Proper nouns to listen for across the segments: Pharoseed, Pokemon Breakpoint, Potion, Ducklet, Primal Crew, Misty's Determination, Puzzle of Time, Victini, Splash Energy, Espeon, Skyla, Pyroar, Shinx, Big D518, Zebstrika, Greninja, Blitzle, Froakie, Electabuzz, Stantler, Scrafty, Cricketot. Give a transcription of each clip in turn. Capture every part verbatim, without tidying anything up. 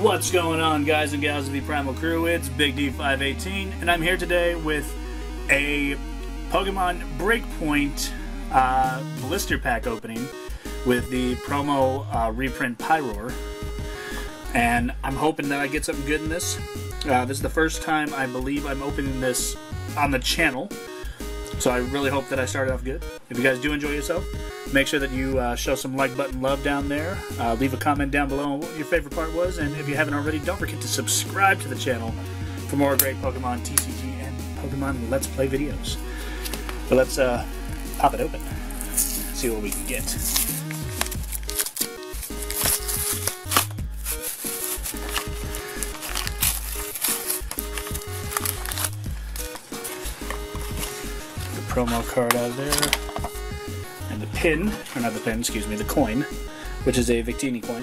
What's going on, guys and gals of the Primal Crew? It's Big D five eighteen, and I'm here today with a Pokemon Breakpoint uh, blister pack opening with the promo uh, reprint Pyroar, and I'm hoping that I get something good in this. Uh, this is the first time I believe I'm opening this on the channel, so I really hope that I started off good. If you guys do enjoy yourself, make sure that you uh, show some like button love down there. Uh, leave a comment down below on what your favorite part was, and if you haven't already, don't forget to subscribe to the channel for more great Pokemon T C G and Pokemon Let's Play videos. But let's uh, pop it open, see what we can get. Promo card out of there, and the pin, or not the pin, excuse me, the coin, which is a Victini coin,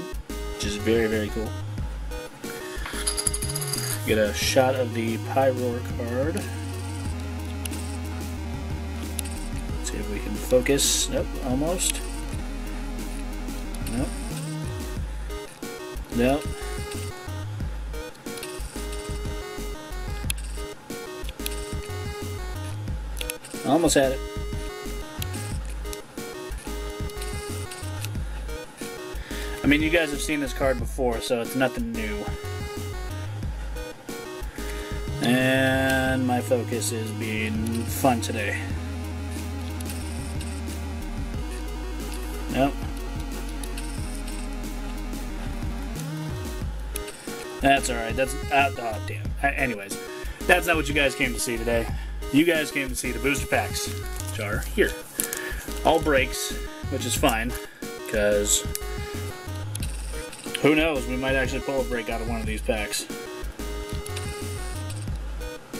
which is very, very cool. Get a shot of the Pyroar card. Let's see if we can focus. Nope, almost. Nope. Nope. Almost had it. I mean, you guys have seen this card before, so it's nothing new. And my focus is being fun today. Nope. That's alright. That's. Uh, oh, damn. Anyways, that's not what you guys came to see today. You guys came to see the booster packs, which are here. All breaks, which is fine, because who knows, we might actually pull a break out of one of these packs.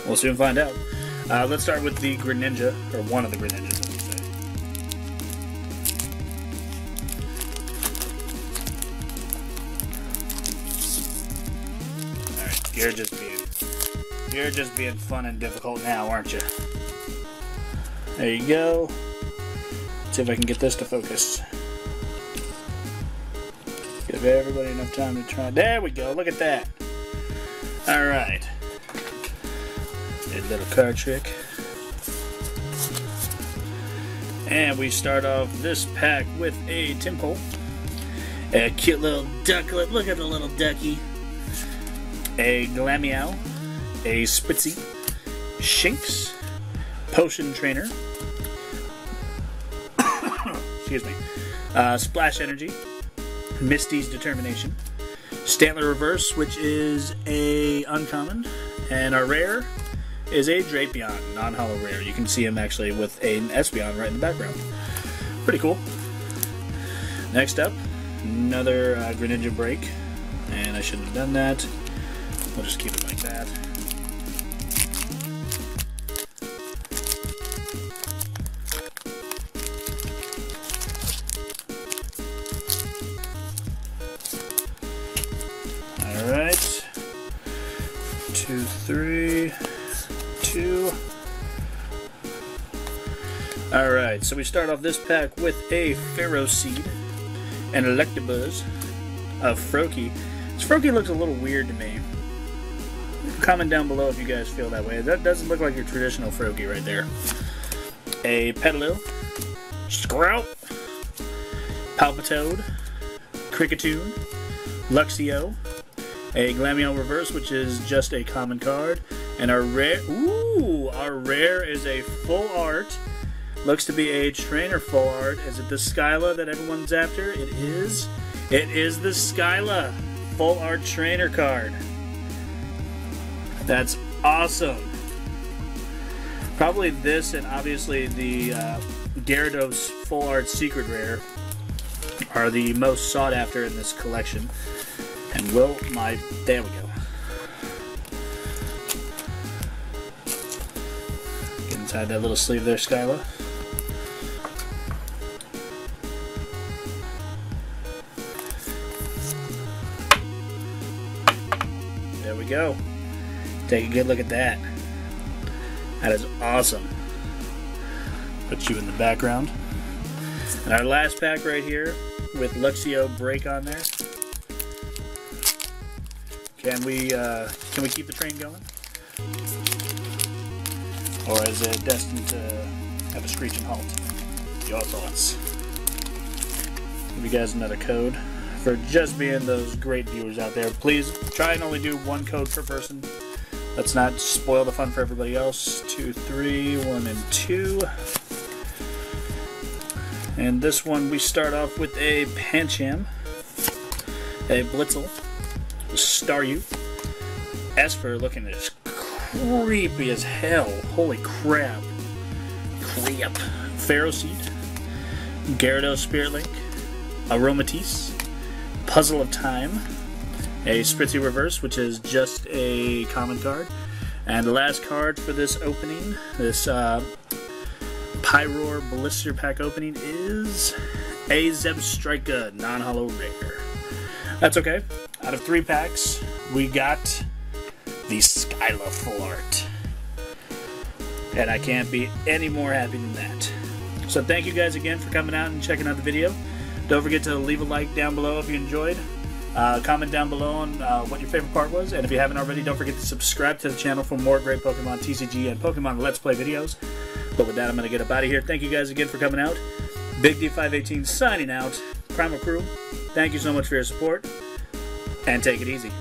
We'll soon find out. Uh, let's start with the Greninja, or one of the Greninjas. Alright, you're just being... You're just being fun and difficult now, aren't you? There you go. Let's see if I can get this to focus. Give everybody enough time to try. There we go. Look at that. Alright. A little card trick. And we start off this pack with a Temple. A cute little Ducklet. Look at the little ducky. A Glameow. A Spitzy, Shinx, Potion Trainer, excuse me, uh, Splash Energy, Misty's Determination, Stantler Reverse, which is a uncommon, and our rare is a Drapion, non-hollow rare. You can see him actually with an Espeon right in the background. Pretty cool. Next up, another uh, Greninja Break, and I shouldn't have done that. We'll just keep it like that. Alright, two, three, two. Alright, so we start off this pack with a Pharoseed, an Electabuzz, a Froakie. This Froakie looks a little weird to me. Comment down below if you guys feel that way. That doesn't look like your traditional Froakie right there. A Petilil, Scrafty, Palpitoad, Cricketot, Luxio, a Glameow Reverse, which is just a common card, and our rare, ooh, our rare is a full art, looks to be a trainer full art. Is it the Skyla that everyone's after? It is, it is the Skyla full art trainer card. That's awesome. Probably this and obviously the uh, Gyarados full art secret rare are the most sought after in this collection. And will my... There we go. Get inside that little sleeve there, Skyla. There we go. Take a good look at that. That is awesome. Put you in the background. And our last pack right here with Luxio BREAK on there. Can we uh, can we keep the train going? Or is it destined to have a screeching halt? Your thoughts. Give you guys another code. For just being those great viewers out there, please try and only do one code per person. Let's not spoil the fun for everybody else. Two, three, one, and two. And this one, we start off with a Pancham, a Blitzle, Staryu. Espeon looking as creepy as hell. Holy crap. Creep. Pharoseed, Gyarados Spirit Link, Aromatisse, Puzzle of Time, a Spitzy Reverse, which is just a common card. And the last card for this opening, this uh, Pyroar Blister Pack opening, is a Zebstrika Non-Hollow Rare. That's okay. Out of three packs, we got the Skyla Full Art. And I can't be any more happy than that. So thank you guys again for coming out and checking out the video. Don't forget to leave a like down below if you enjoyed. Uh, comment down below on uh, what your favorite part was, and if you haven't already, don't forget to subscribe to the channel for more great Pokemon T C G and Pokemon Let's Play videos. But with that, I'm going to get up out of here. Thank you guys again for coming out. Big D five eighteen signing out. Primal Crew, thank you so much for your support, and take it easy.